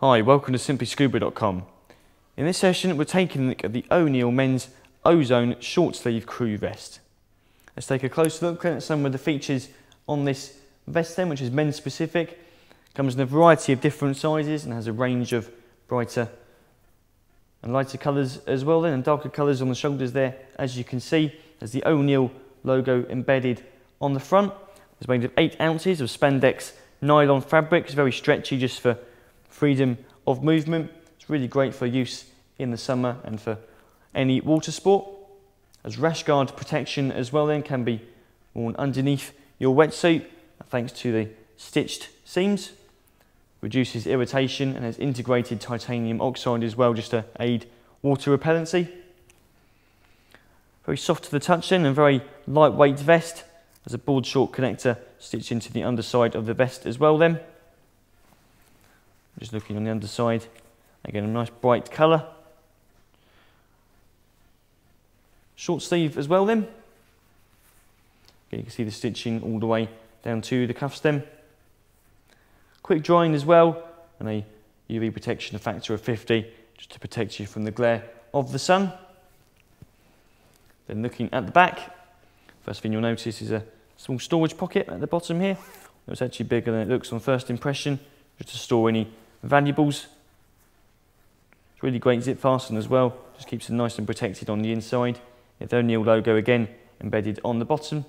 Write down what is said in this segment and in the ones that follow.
Hi, welcome to simplyscuba.com. In this session, we're taking a look at the O'Neill Men's Ozone Short Sleeve Crew Vest. Let's take a closer look at some of the features on this vest then, which is men's specific. It comes in a variety of different sizes and has a range of brighter and lighter colours as well then, and darker colours on the shoulders there. As you can see, there's the O'Neill logo embedded on the front. It's made of 8 ounces of spandex nylon fabric. It's very stretchy just for freedom of movement. It's really great for use in the summer and for any water sport. As rash guard protection as well then, can be worn underneath your wetsuit thanks to the stitched seams. Reduces irritation and has integrated titanium oxide as well, just to aid water repellency. Very soft to the touch then, and very lightweight vest. There's a board short connector stitched into the underside of the vest as well then. Just looking on the underside, again a nice bright colour. Short sleeve as well then. Okay, you can see the stitching all the way down to the cuffs then. Quick drying as well, and a UV protection factor of 50 just to protect you from the glare of the sun. Then looking at the back, first thing you'll notice is a small storage pocket at the bottom here. It's actually bigger than it looks on first impression, just to store any valuables. It's really great zip fasten as well, just keeps it nice and protected on the inside. The O'Neill logo again embedded on the bottom.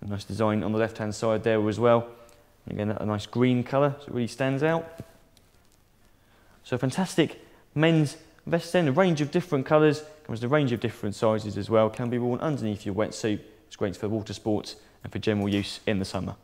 A nice design on the left hand side there as well. And again, a nice green colour, so it really stands out. So a fantastic men's vest then, a range of different colours, comes in a range of different sizes as well, can be worn underneath your wetsuit. It's great for water sports and for general use in the summer.